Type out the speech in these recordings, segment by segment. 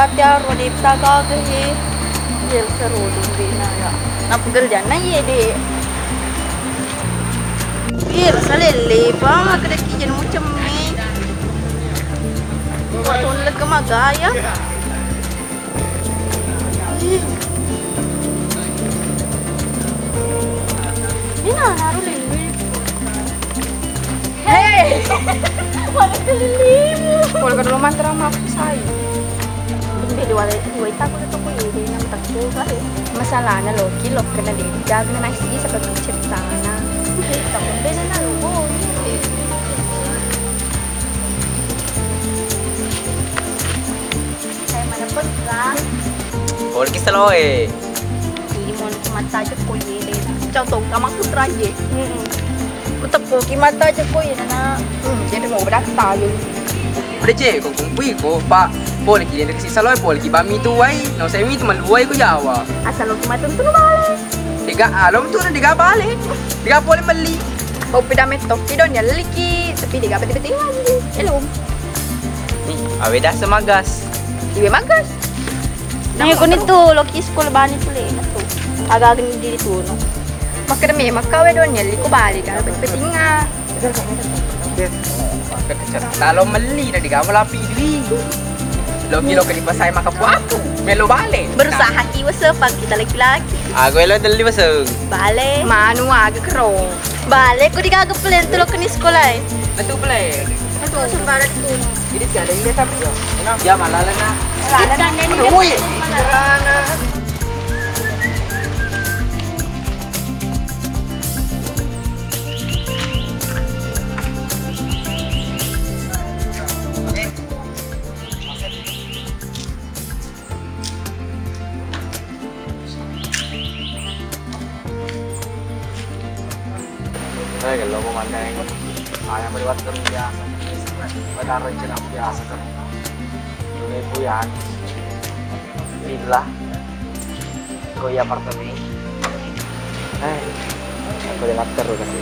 प्यार वो देवता का कहे जेल से रो दूंगी ना आप घर जाना ये दे फिर साले लेबा करे कि जन मुचम में तो लग मगा या ini naruh lilin. Hei, mana lilin? Kalau kedua mantra maaf saya. Ini dua itu aku tetap ini yang takut kali. Masalahnya logi log kena dia kena nasi seperti cerita na. Tapi beda naruh boh. Saya mana pernah. Kalau kita loh ini mau mata aja kuliah. Contoh kamar putra aja, tetap kaki mata aja kok ya nak, jadi mau berdata aja. Ada je, kau kumpui kau pak, boleh kiri dari sisa loy, boleh kiri bami tu way, no saya ini teman luai kau jawa. Asal lo kima tentu lo balik. Tiga alom tu nak tiga balik, tiga boleh beli. Kau peda metok tidon ya leliki, tapi tiga beti-beti lagi, elom. Nih, awe dah semagas. Ibe magas. Nih kau ni tu, lo kiri sekolah bani tu le, tu agak agak diri tu no. Makanya memang kau itu nyali ku balik kalau berpetinga. Kalau meli dari kamu lapi diri. Logi logi pasai makan puaku, melo balik. Berusaha kiwa sepang kita laki-laki. Aku elo dari pasang. Balik. Manu aku kerong. Balik. Kau dikagak pelan tu lo kini sekolah. Betul pelan. Betul sembarang tu. Jadi tiada ini tapi dia malah lena. Malah lena. Woi. Saya kalau mau mandang, ayam berbuat kerja, pada rencana biasa kan, dunia buyan, inilah, koya apartemen, boleh latar tu kasih,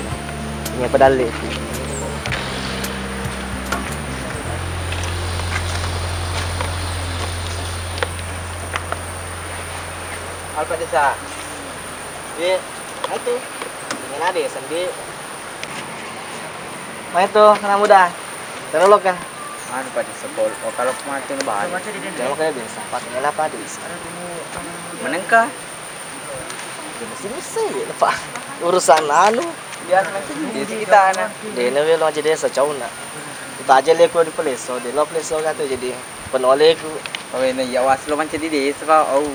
ini apa dalih? Alpa desa, ye, itu, ini ada sendiri. Mana itu anak muda? Terolok kan? Anu pada sebol. Oh kalau mati lebar. Terolok kayak biasa. Pakai apa dis? Menengkah. Mesti lepas urusan anu. Biar nanti di kita anak. Dia nawe lo jadi sejauh nak. Kita aja leku di peleso. Dia lo peleso kata jadi penoleku. Oh ini ya was lo macam di desa. Oh.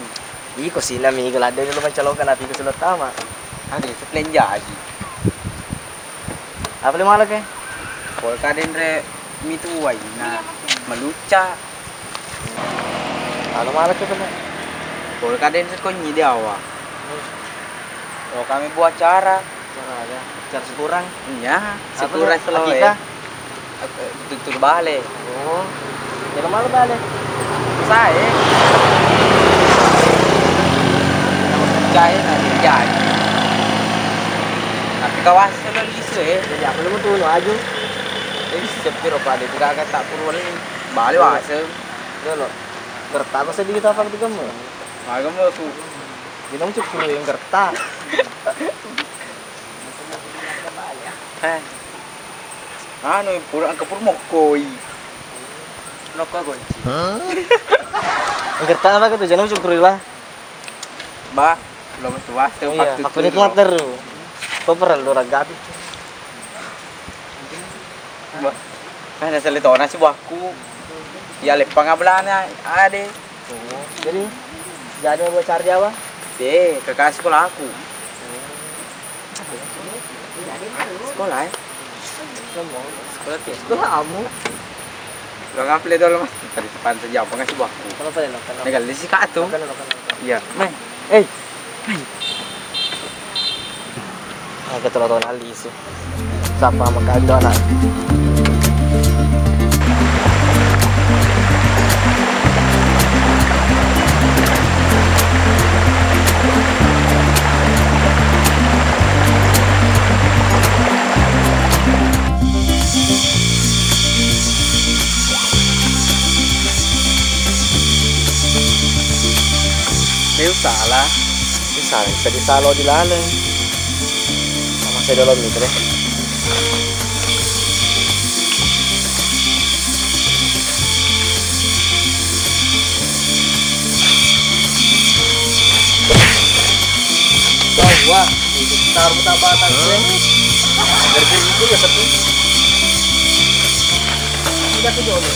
Iko sih nami kalau ada lo macam lo kan api kesulut sama. Ada sepelenja aja. Apa lima lagi? Kalau kalian re mituai na meluca, kalau malah tu pernah. Kalau kalian sekonyi dia awak. Kalau kami buat cara sekurang, ya sekurang selalu ya. Tutup balik. Oh, jangan malu balik. Saya jaya nanti jaya. Tapi kawas selalu isu ya. Jadi apa lemu tu laju? Ini seperti ropa dia juga agak tak kurang ini balik asem kalau kertas kau sedikit apa itu kamu? Kamu tu minum cukup yang kertas. Anu kurang kepur mokoi, nokah kunci. Kertas apa tu jangan cukup lah. Bah, belum tua tempat tu. Aku ni kuat teru, kau perlu lorang gabi. Ada selitona sih buahku, ya lepang ablannya ada. Jadi buat cari apa? Deh, kekasih sekolah aku. Sekolah? Sekolah kamu? Lo ngapain itu lo mas? Tadi sepan sejauh pengasih buahku. Negal di si kak tu? Iya. Main. Agak terlalu nalis sih. Siapa makan donat? May usala. Usala. Sa disalo di lalang. Sama sa dolo mitre. Bawa. Taruh tabatan gue. Jadi itu ya satu. Sudah ke dolo.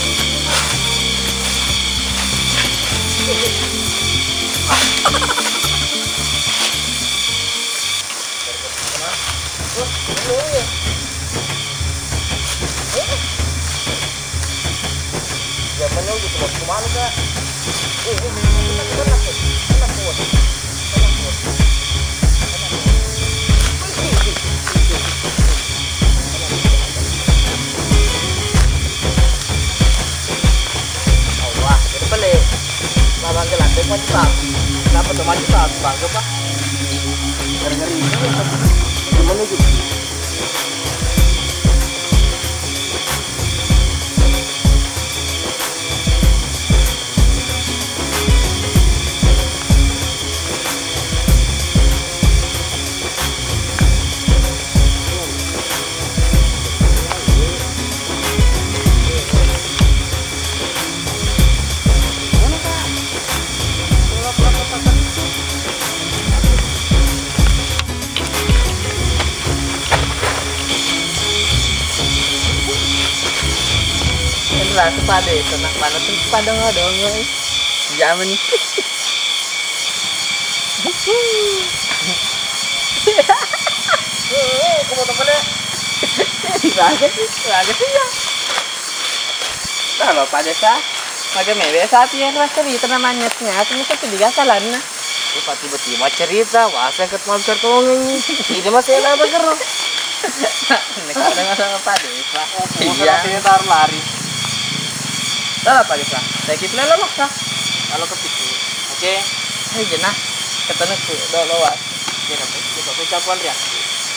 Satu pada tenang panas pada ngodong guys. Jaman nih. Kamu temennya. Bagus ya. Kalau pada sah, pakai mewe saatnya kelas cerita namanya. Aku bisa tiga kalan nah. Lupa tiba-tiba cerita, wah saya ketemu cerita ngomong. Ini masih lama keruh. Nekatnya nggak sama pada. Iya. Saya taruh lari. Salah pagi sah, saya kira lelok sah. Kalau kepikir, oke, saya jenah. Katanya tu dah lewat. Jenah, kita percapuan dia.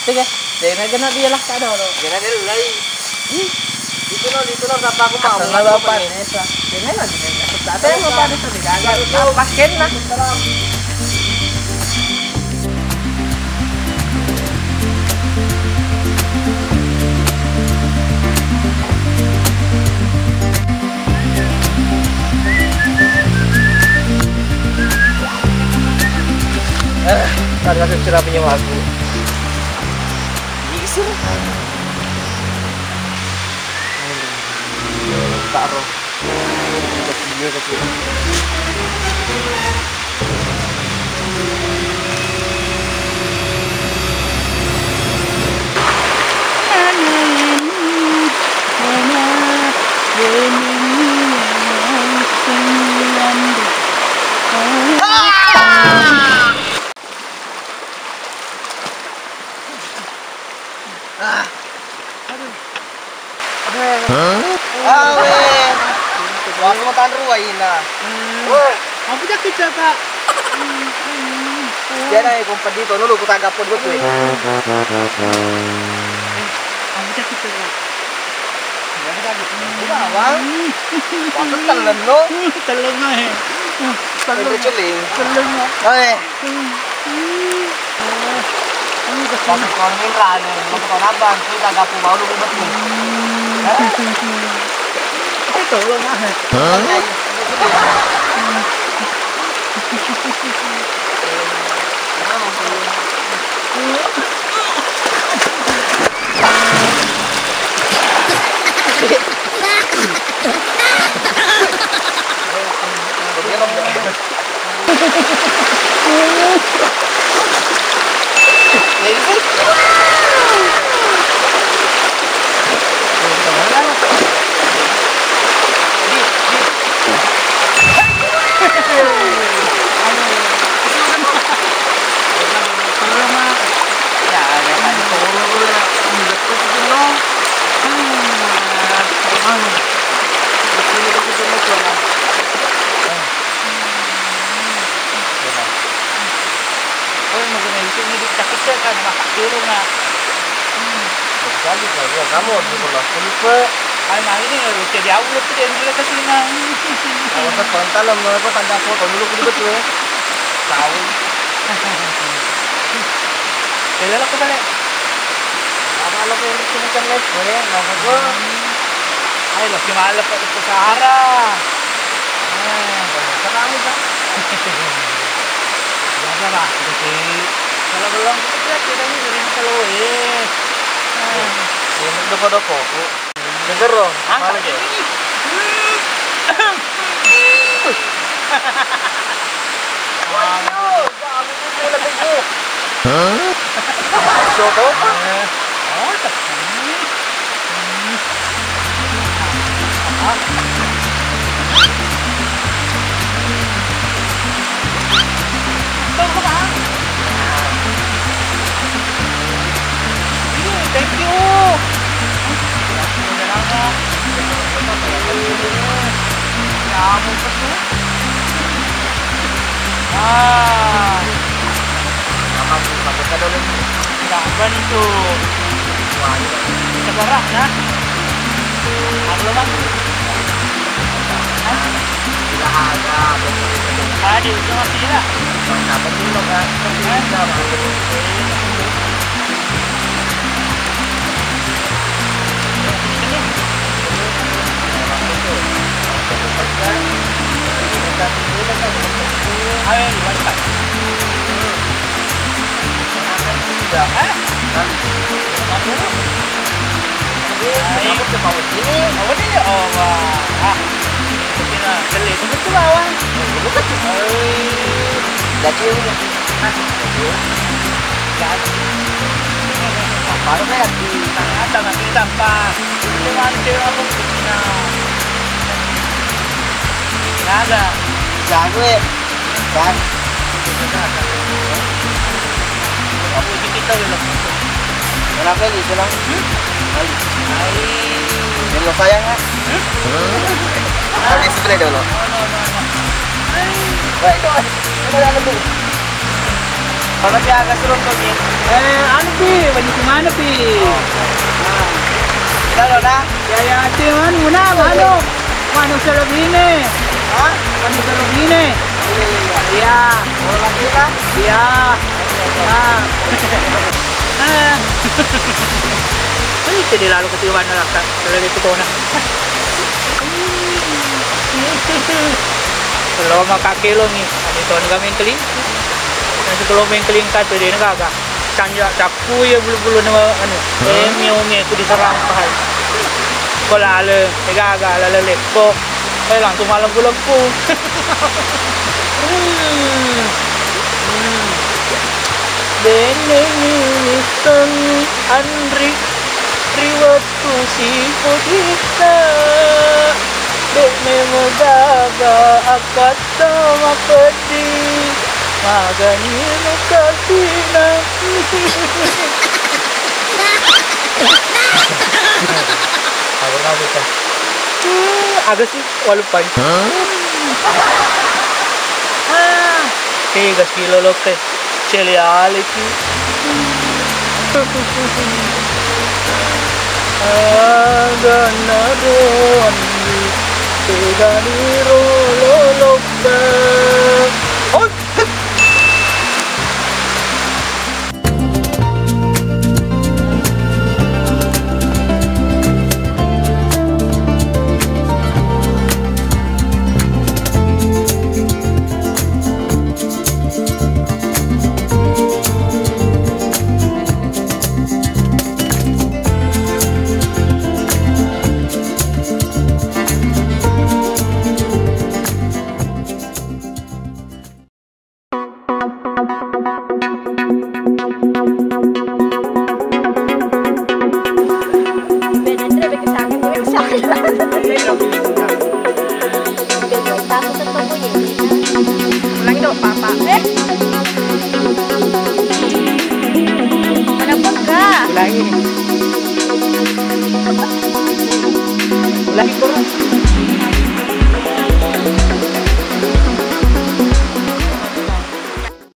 Tiga, jenah dia lah tak ada. Jenah dia lagi. Itu nol apa aku mau? Nol apa ni sah? Jenah lagi. Tapi yang apa itu tidak ada. Pakai lah. Tadi kasih cerah punya lagu diisi lah tak roh kecil Pedi tu dulu aku tanggap pun betul. Aku tak kita lah. Kita awal. Waktu terleng lo. Terleng eh. Terleng celing. Terleng eh. Waktu korang main rana. Waktu korang abang tu tanggap pun baru dulu betul. Terleng eh. Kalau tak kontak lama, kau tanda foto dulu betul. sawin. Kailan ako balik? Nakakala ko yung sinitang life ko rin. Ay, mas lumalap pa ito sa harap. Sarami ba? Gasa ba? Kasi, talaga lang ko siya. Kita nyo, ganyan sa luwis. Ganyan ko na po ako. Nagaro, malag eh. Wow, bago ko sila bigo. Huh? Soto? Oh, taksin. Tunggu ba? Thank you. Bantu sebarang nah tidak ada tadi udah masih tidak kalau dia agak serem kok nih. Anu pi, banyak mana pi? Kalau dah, ya cuman mana mana serem ini, mana serem ini. Iya, orang kita, iya. Ini jadi lalu ketiupan laka, dari itu kona. Kalau makan kilo nih, ini tuan kami keling. Nanti kalau main kelingkat tu dia nak agak canggih capu ya bulu-bulu nama anu, miungnya tu diserang pahal. Kalau ale, agak agak ale lekko, langsung malam bulanku. Benengistan Andri, riwatu si putita, dek memodaga akat sama pedih. Magani na kasina. Ako na ako ka. Aga si Walupay. Tigas kilo loke. Cheliali ki. Aga na doon. Tigani rolo loke. Lagi kurang.